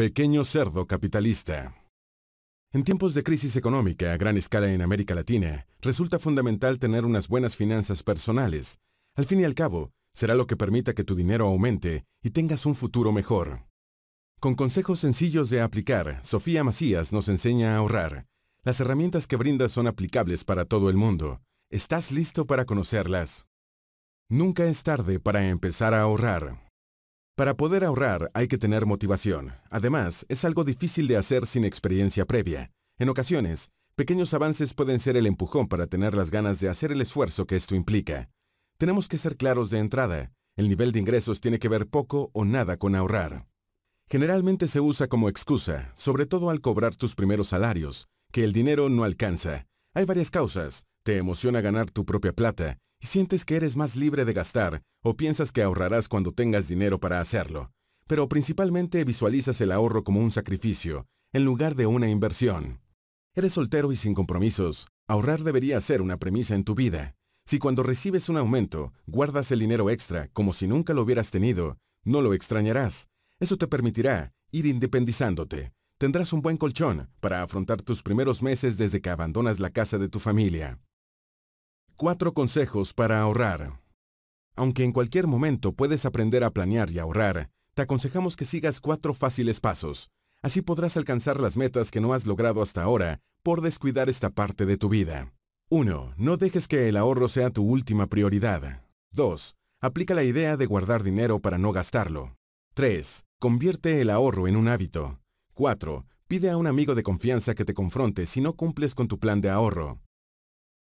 Pequeño cerdo capitalista. En tiempos de crisis económica a gran escala en América Latina, resulta fundamental tener unas buenas finanzas personales. Al fin y al cabo, será lo que permita que tu dinero aumente y tengas un futuro mejor. Con consejos sencillos de aplicar, Sofía Macías nos enseña a ahorrar. Las herramientas que brinda son aplicables para todo el mundo. ¿Estás listo para conocerlas? Nunca es tarde para empezar a ahorrar. Para poder ahorrar hay que tener motivación. Además, es algo difícil de hacer sin experiencia previa. En ocasiones, pequeños avances pueden ser el empujón para tener las ganas de hacer el esfuerzo que esto implica. Tenemos que ser claros de entrada. El nivel de ingresos tiene que ver poco o nada con ahorrar. Generalmente se usa como excusa, sobre todo al cobrar tus primeros salarios, que el dinero no alcanza. Hay varias causas. Te emociona ganar tu propia plata, y sientes que eres más libre de gastar o piensas que ahorrarás cuando tengas dinero para hacerlo. Pero principalmente visualizas el ahorro como un sacrificio, en lugar de una inversión. Eres soltero y sin compromisos. Ahorrar debería ser una premisa en tu vida. Si cuando recibes un aumento, guardas el dinero extra como si nunca lo hubieras tenido, no lo extrañarás. Eso te permitirá ir independizándote. Tendrás un buen colchón para afrontar tus primeros meses desde que abandonas la casa de tu familia. 4 consejos para ahorrar. Aunque en cualquier momento puedes aprender a planear y ahorrar, te aconsejamos que sigas 4 fáciles pasos. Así podrás alcanzar las metas que no has logrado hasta ahora por descuidar esta parte de tu vida. 1. No dejes que el ahorro sea tu última prioridad. 2. Aplica la idea de guardar dinero para no gastarlo. 3. Convierte el ahorro en un hábito. 4. Pide a un amigo de confianza que te confronte si no cumples con tu plan de ahorro.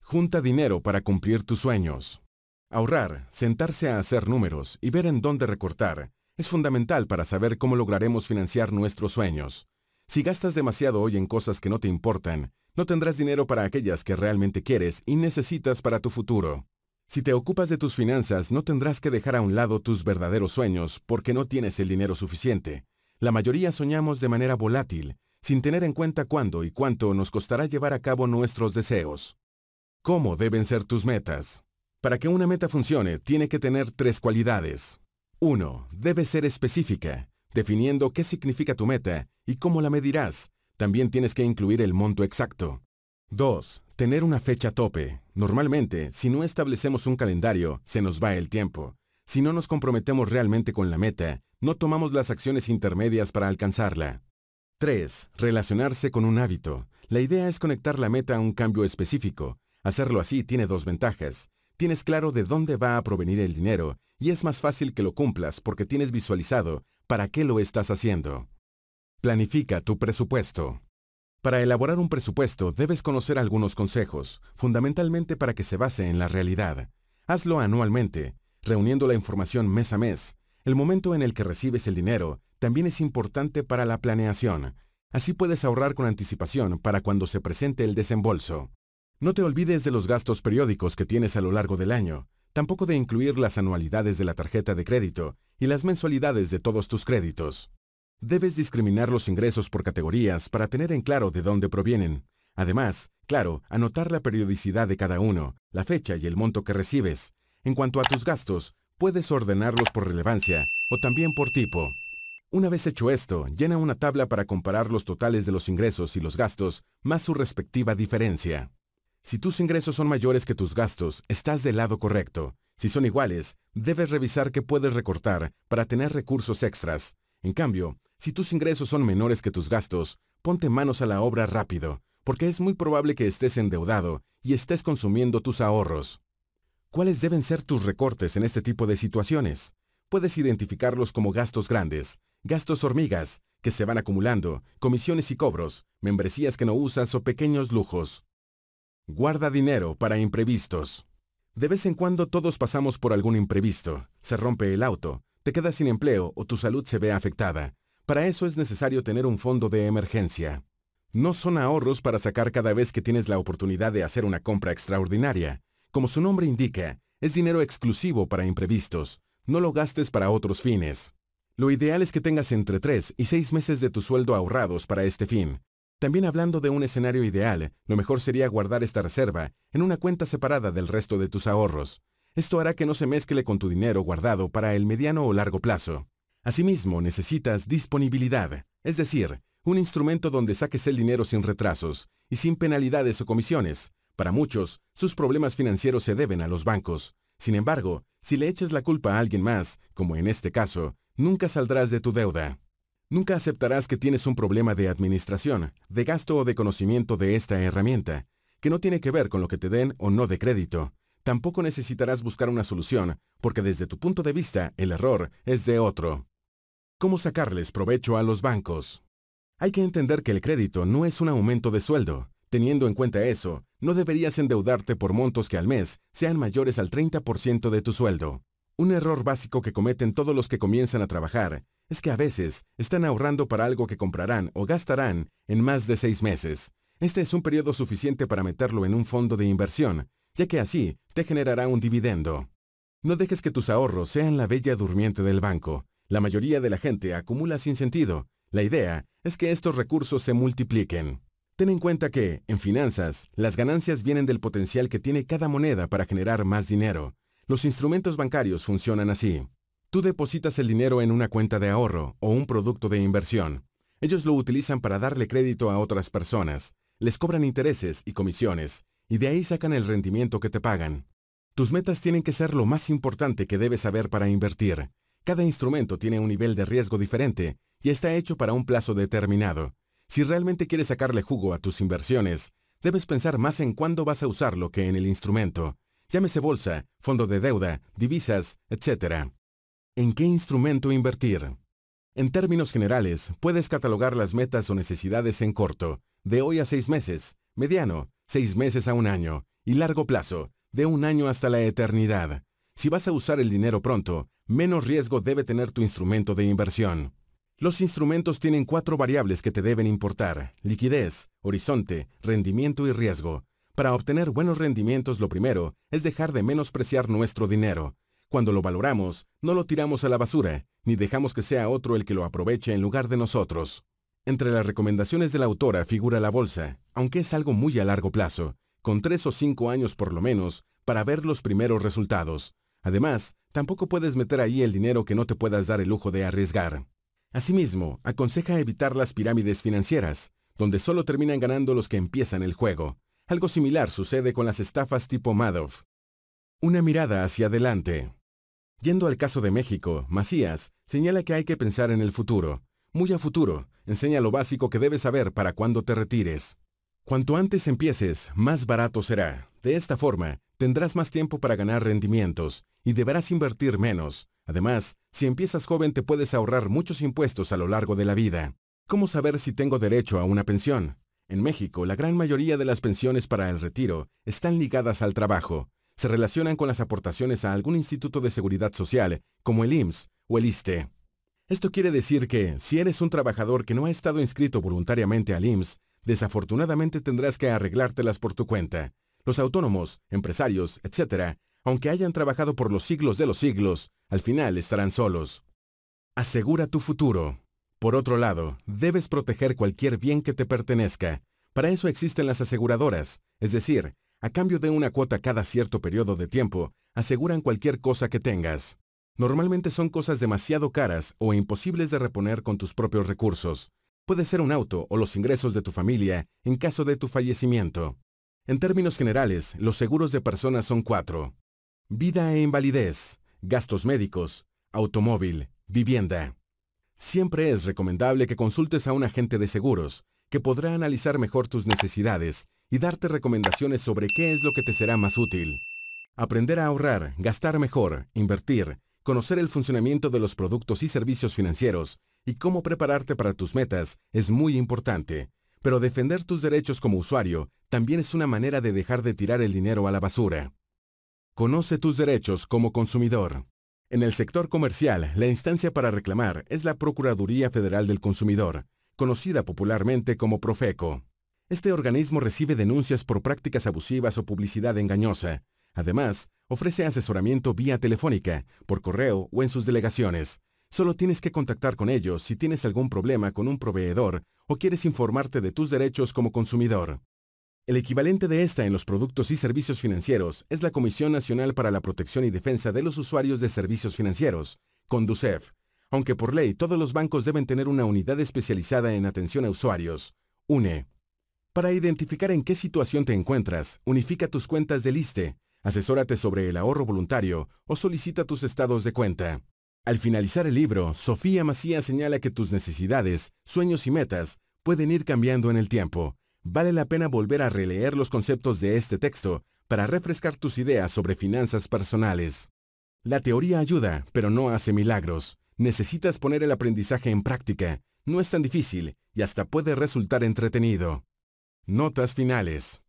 Junta dinero para cumplir tus sueños. Ahorrar, sentarse a hacer números y ver en dónde recortar, es fundamental para saber cómo lograremos financiar nuestros sueños. Si gastas demasiado hoy en cosas que no te importan, no tendrás dinero para aquellas que realmente quieres y necesitas para tu futuro. Si te ocupas de tus finanzas, no tendrás que dejar a un lado tus verdaderos sueños porque no tienes el dinero suficiente. La mayoría soñamos de manera volátil, sin tener en cuenta cuándo y cuánto nos costará llevar a cabo nuestros deseos. ¿Cómo deben ser tus metas? Para que una meta funcione, tiene que tener 3 cualidades. 1. Debe ser específica, definiendo qué significa tu meta y cómo la medirás. También tienes que incluir el monto exacto. 2. Tener una fecha tope. Normalmente, si no establecemos un calendario, se nos va el tiempo. Si no nos comprometemos realmente con la meta, no tomamos las acciones intermedias para alcanzarla. 3. Relacionarse con un hábito. La idea es conectar la meta a un cambio específico. Hacerlo así tiene 2 ventajas. Tienes claro de dónde va a provenir el dinero y es más fácil que lo cumplas porque tienes visualizado para qué lo estás haciendo. Planifica tu presupuesto. Para elaborar un presupuesto debes conocer algunos consejos, fundamentalmente para que se base en la realidad. Hazlo anualmente, reuniendo la información mes a mes. El momento en el que recibes el dinero también es importante para la planeación. Así puedes ahorrar con anticipación para cuando se presente el desembolso. No te olvides de los gastos periódicos que tienes a lo largo del año, tampoco de incluir las anualidades de la tarjeta de crédito y las mensualidades de todos tus créditos. Debes discriminar los ingresos por categorías para tener en claro de dónde provienen. Además, claro, anotar la periodicidad de cada uno, la fecha y el monto que recibes. En cuanto a tus gastos, puedes ordenarlos por relevancia o también por tipo. Una vez hecho esto, llena una tabla para comparar los totales de los ingresos y los gastos más su respectiva diferencia. Si tus ingresos son mayores que tus gastos, estás del lado correcto. Si son iguales, debes revisar qué puedes recortar para tener recursos extras. En cambio, si tus ingresos son menores que tus gastos, ponte manos a la obra rápido, porque es muy probable que estés endeudado y estés consumiendo tus ahorros. ¿Cuáles deben ser tus recortes en este tipo de situaciones? Puedes identificarlos como gastos grandes, gastos hormigas, que se van acumulando, comisiones y cobros, membresías que no usas o pequeños lujos. Guarda dinero para imprevistos. De vez en cuando todos pasamos por algún imprevisto. Se rompe el auto, te quedas sin empleo o tu salud se ve afectada. Para eso es necesario tener un fondo de emergencia. No son ahorros para sacar cada vez que tienes la oportunidad de hacer una compra extraordinaria. Como su nombre indica, es dinero exclusivo para imprevistos. No lo gastes para otros fines. Lo ideal es que tengas entre 3 y 6 meses de tu sueldo ahorrados para este fin. También hablando de un escenario ideal, lo mejor sería guardar esta reserva en una cuenta separada del resto de tus ahorros. Esto hará que no se mezcle con tu dinero guardado para el mediano o largo plazo. Asimismo, necesitas disponibilidad. Es decir, un instrumento donde saques el dinero sin retrasos y sin penalidades o comisiones. Para muchos, sus problemas financieros se deben a los bancos. Sin embargo, si le echas la culpa a alguien más, como en este caso, nunca saldrás de tu deuda. Nunca aceptarás que tienes un problema de administración, de gasto o de conocimiento de esta herramienta, que no tiene que ver con lo que te den o no de crédito. Tampoco necesitarás buscar una solución, porque desde tu punto de vista, el error es de otro. ¿Cómo sacarles provecho a los bancos? Hay que entender que el crédito no es un aumento de sueldo. Teniendo en cuenta eso, no deberías endeudarte por montos que al mes sean mayores al 30% de tu sueldo. Un error básico que cometen todos los que comienzan a trabajar es que a veces están ahorrando para algo que comprarán o gastarán en más de 6 meses. Este es un periodo suficiente para meterlo en un fondo de inversión, ya que así te generará un dividendo. No dejes que tus ahorros sean la bella durmiente del banco. La mayoría de la gente acumula sin sentido. La idea es que estos recursos se multipliquen. Ten en cuenta que, en finanzas, las ganancias vienen del potencial que tiene cada moneda para generar más dinero. Los instrumentos bancarios funcionan así. Tú depositas el dinero en una cuenta de ahorro o un producto de inversión. Ellos lo utilizan para darle crédito a otras personas. Les cobran intereses y comisiones, y de ahí sacan el rendimiento que te pagan. Tus metas tienen que ser lo más importante que debes saber para invertir. Cada instrumento tiene un nivel de riesgo diferente y está hecho para un plazo determinado. Si realmente quieres sacarle jugo a tus inversiones, debes pensar más en cuándo vas a usarlo que en el instrumento. Llámese bolsa, fondo de deuda, divisas, etc. ¿En qué instrumento invertir? En términos generales, puedes catalogar las metas o necesidades en corto, de hoy a 6 meses, mediano, 6 meses a 1 año, y largo plazo, de 1 año hasta la eternidad. Si vas a usar el dinero pronto, menos riesgo debe tener tu instrumento de inversión. Los instrumentos tienen 4 variables que te deben importar: liquidez, horizonte, rendimiento y riesgo. Para obtener buenos rendimientos, lo primero es dejar de menospreciar nuestro dinero. Cuando lo valoramos, no lo tiramos a la basura, ni dejamos que sea otro el que lo aproveche en lugar de nosotros. Entre las recomendaciones de la autora figura la bolsa, aunque es algo muy a largo plazo, con 3 o 5 años por lo menos, para ver los primeros resultados. Además, tampoco puedes meter ahí el dinero que no te puedas dar el lujo de arriesgar. Asimismo, aconseja evitar las pirámides financieras, donde solo terminan ganando los que empiezan el juego. Algo similar sucede con las estafas tipo Madoff. Una mirada hacia adelante. Yendo al caso de México, Macías señala que hay que pensar en el futuro. Muy a futuro, enseña lo básico que debes saber para cuando te retires. Cuanto antes empieces, más barato será. De esta forma, tendrás más tiempo para ganar rendimientos y deberás invertir menos. Además, si empiezas joven te puedes ahorrar muchos impuestos a lo largo de la vida. ¿Cómo saber si tengo derecho a una pensión? En México, la gran mayoría de las pensiones para el retiro están ligadas al trabajo. Se relacionan con las aportaciones a algún instituto de seguridad social, como el IMSS o el ISSTE. Esto quiere decir que, si eres un trabajador que no ha estado inscrito voluntariamente al IMSS, desafortunadamente tendrás que arreglártelas por tu cuenta. Los autónomos, empresarios, etc., aunque hayan trabajado por los siglos de los siglos, al final estarán solos. Asegura tu futuro. Por otro lado, debes proteger cualquier bien que te pertenezca. Para eso existen las aseguradoras, es decir, a cambio de una cuota cada cierto periodo de tiempo, aseguran cualquier cosa que tengas. Normalmente son cosas demasiado caras o imposibles de reponer con tus propios recursos. Puede ser un auto o los ingresos de tu familia en caso de tu fallecimiento. En términos generales, los seguros de personas son 4. Vida e invalidez, gastos médicos, automóvil, vivienda. Siempre es recomendable que consultes a un agente de seguros, que podrá analizar mejor tus necesidades y darte recomendaciones sobre qué es lo que te será más útil. Aprender a ahorrar, gastar mejor, invertir, conocer el funcionamiento de los productos y servicios financieros y cómo prepararte para tus metas es muy importante, pero defender tus derechos como usuario también es una manera de dejar de tirar el dinero a la basura. Conoce tus derechos como consumidor. En el sector comercial, la instancia para reclamar es la Procuraduría Federal del Consumidor, conocida popularmente como Profeco. Este organismo recibe denuncias por prácticas abusivas o publicidad engañosa. Además, ofrece asesoramiento vía telefónica, por correo o en sus delegaciones. Solo tienes que contactar con ellos si tienes algún problema con un proveedor o quieres informarte de tus derechos como consumidor. El equivalente de esta en los productos y servicios financieros es la Comisión Nacional para la Protección y Defensa de los Usuarios de Servicios Financieros, CONDUSEF. aunque por ley todos los bancos deben tener una unidad especializada en atención a usuarios, UNE. Para identificar en qué situación te encuentras, unifica tus cuentas del ISSSTE, asesórate sobre el ahorro voluntario o solicita tus estados de cuenta. Al finalizar el libro, Sofía Macías señala que tus necesidades, sueños y metas pueden ir cambiando en el tiempo. Vale la pena volver a releer los conceptos de este texto para refrescar tus ideas sobre finanzas personales. La teoría ayuda, pero no hace milagros. Necesitas poner el aprendizaje en práctica. No es tan difícil y hasta puede resultar entretenido. Notas finales.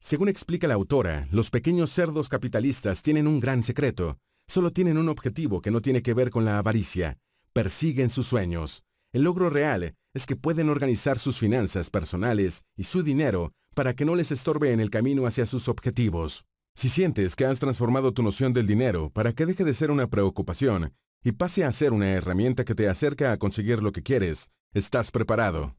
Según explica la autora, los pequeños cerdos capitalistas tienen un gran secreto. Solo tienen un objetivo que no tiene que ver con la avaricia. Persiguen sus sueños. El logro real es que pueden organizar sus finanzas personales y su dinero para que no les estorbe en el camino hacia sus objetivos. Si sientes que has transformado tu noción del dinero para que deje de ser una preocupación y pase a ser una herramienta que te acerca a conseguir lo que quieres, estás preparado.